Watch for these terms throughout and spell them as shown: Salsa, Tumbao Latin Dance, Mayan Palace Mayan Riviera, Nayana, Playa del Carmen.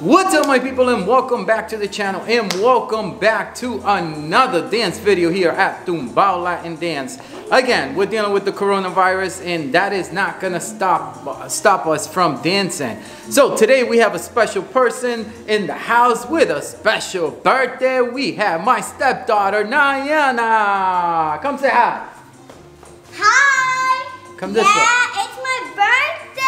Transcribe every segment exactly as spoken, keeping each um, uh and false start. What's up my people, and welcome back to the channel, and welcome back to another dance video here at Tumbao Latin Dance. Again, we're dealing with the coronavirus, and that is not gonna stop stop us from dancing. So today we have a special person in the house with a special birthday. We have my stepdaughter Nayana. Come say hi. Hi. Come this way. It's my birthday.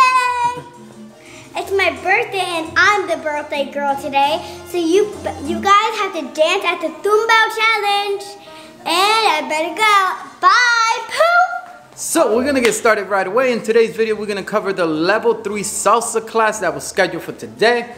It's my birthday and I'm the birthday girl today. So you you guys have to dance at the Tumbao Challenge. And I better go. Bye, Pooh! So we're gonna get started right away. In today's video, we're gonna cover the level three salsa class that was scheduled for today.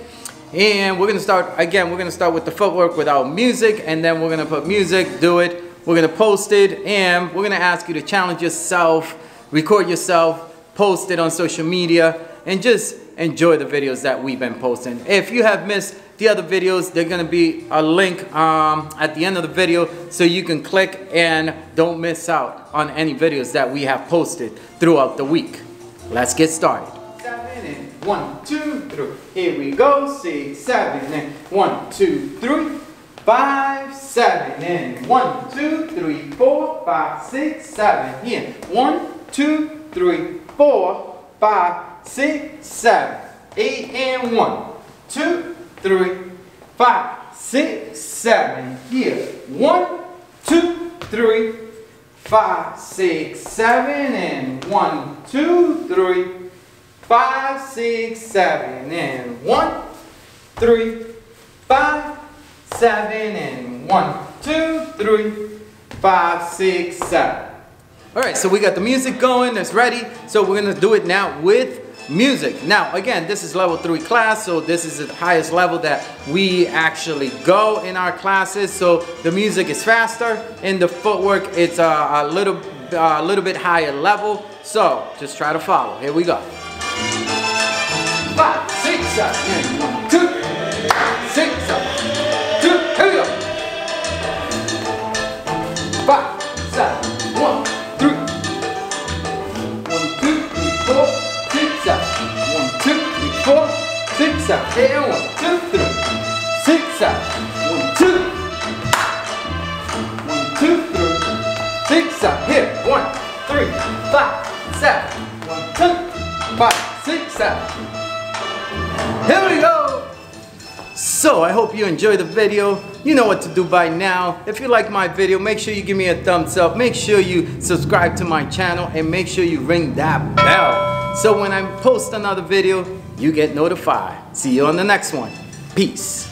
And we're gonna start, again, we're gonna start with the footwork without music, and then we're gonna put music, do it, we're gonna post it, and we're gonna ask you to challenge yourself, record yourself, post it on social media, and just enjoy the videos that we've been posting. If you have missed the other videos, they're gonna be a link um, at the end of the video, so you can click and don't miss out on any videos that we have posted throughout the week. Let's get started. Seven and one, two, three. Here we go. Six, seven and one, two, three. Five, seven and one, two, three, four, five, six, seven. Here, one, two, three, four, five, six, seven, eight, and one, two, three, five, six, seven. Here, one, two, three, five, six, seven, and one, two, three, five, six, seven, and one, three, five, seven, and one, two, three, five, six, seven. All right, so we got the music going. It's ready. So we're gonna do it now with music. Now again, this is level three class, so this is the highest level that we actually go in our classes. So the music is faster, and the footwork, it's a, a little a little bit higher level. So just try to follow. Here we go. Five, six, seven, one, two, six, seven, two. Here we go. Five, seven, one, three. Four, six, seven, eight, one, two, three, six, seven, one, two, one, two, three, six, seven, here, one, three, five, seven, one, two, five, six, seven. Here we go. So I hope you enjoyed the video. You know what to do by now. If you like my video, make sure you give me a thumbs up. Make sure you subscribe to my channel, and make sure you ring that bell, so when I post another video, you get notified. See you on the next one. Peace.